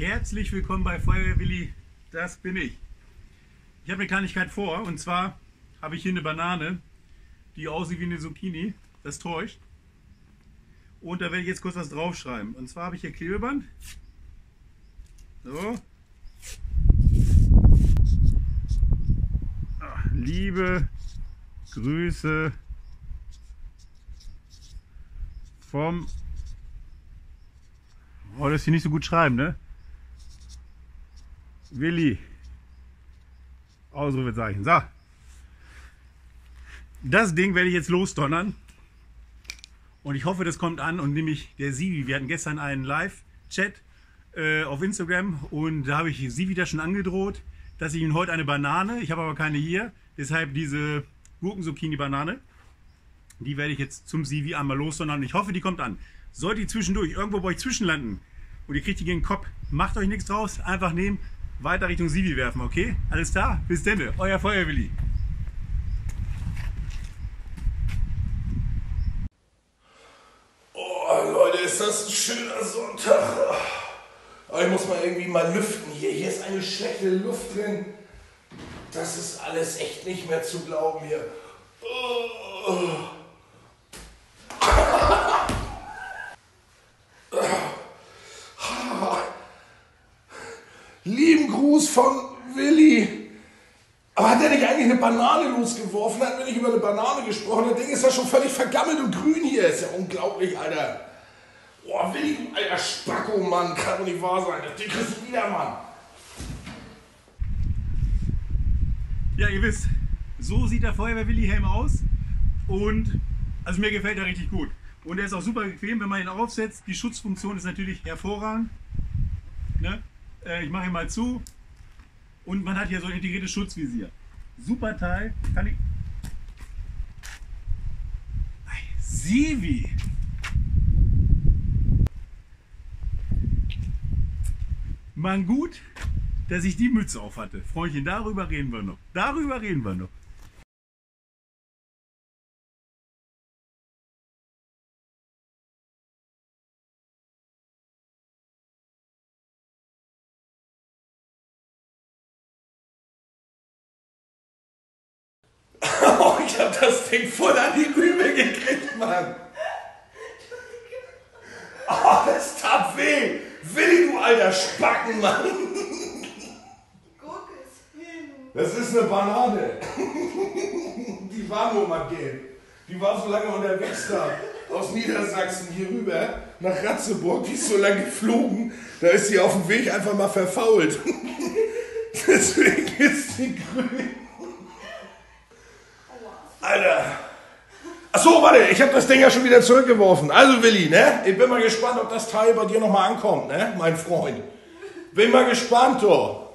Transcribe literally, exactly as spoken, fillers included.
Herzlich willkommen bei Feuerwehr Willi, das bin ich. Ich habe eine Kleinigkeit vor, und zwar habe ich hier eine Banane, die aussieht wie eine Zucchini, das täuscht. Und da werde ich jetzt kurz was draufschreiben. Und zwar habe ich hier Klebeband. So. Ach, liebe Grüße vom... Oh, das hier nicht so gut schreiben, ne? Willi. Ausrufezeichen. So. Das Ding werde ich jetzt losdonnern. Und ich hoffe, das kommt an. Und nämlich der Sievi. Wir hatten gestern einen Live-Chat äh, auf Instagram. Und da habe ich Sievi da schon angedroht, dass ich ihm heute eine Banane, ich habe aber keine hier, deshalb diese Gurken-Zucchini-Banane, die werde ich jetzt zum Sievi einmal losdonnern. Ich hoffe, die kommt an. Sollte die zwischendurch irgendwo bei euch zwischenlanden und ihr kriegt die gegen den Kopf, macht euch nichts draus, einfach nehmen, weiter Richtung Sievi werfen, okay? Alles klar, bis denne, euer Feuerwehr Willi. Oh Leute, ist das ein schöner Sonntag. Aber ich muss mal irgendwie mal lüften hier. Hier ist eine schlechte Luft drin. Das ist alles echt nicht mehr zu glauben hier. Oh. Lieben Gruß von Willi. Aber hat er nicht eigentlich eine Banane losgeworfen? Hat mir nicht über eine Banane gesprochen? Das Ding ist ja schon völlig vergammelt und grün hier. Ist ja unglaublich, Alter. Boah, Willi, du alter Spacko, Mann. Kann doch nicht wahr sein. Das Ding kriegst du wieder, Mann. Ja, ihr wisst, so sieht der Feuerwehr-Willi-Helm aus. Und, also mir gefällt er richtig gut. Und er ist auch super bequem, wenn man ihn aufsetzt. Die Schutzfunktion ist natürlich hervorragend. Ne? Ich mache ihn mal zu und man hat hier so ein integriertes Schutzvisier. Super Teil. Kann ich... Sievi! Mann, gut, dass ich die Mütze auf hatte. Freundchen, darüber reden wir noch. Darüber reden wir noch. Ich hab das Ding voll an die Rübe gekriegt, Mann. Oh, das tat weh. Willi, du alter Spacken, Mann. Das ist eine Banane. Die war nur mal gelb. Die war so lange unterwegs da. Aus Niedersachsen hier rüber nach Ratzeburg. Die ist so lange geflogen, da ist sie auf dem Weg einfach mal verfault. Deswegen ist die grün. Alter. Achso, warte, ich habe das Ding ja schon wieder zurückgeworfen. Also Willi, ne? Ich bin mal gespannt, ob das Teil bei dir nochmal ankommt, ne? Mein Freund. Bin mal gespannt, doch.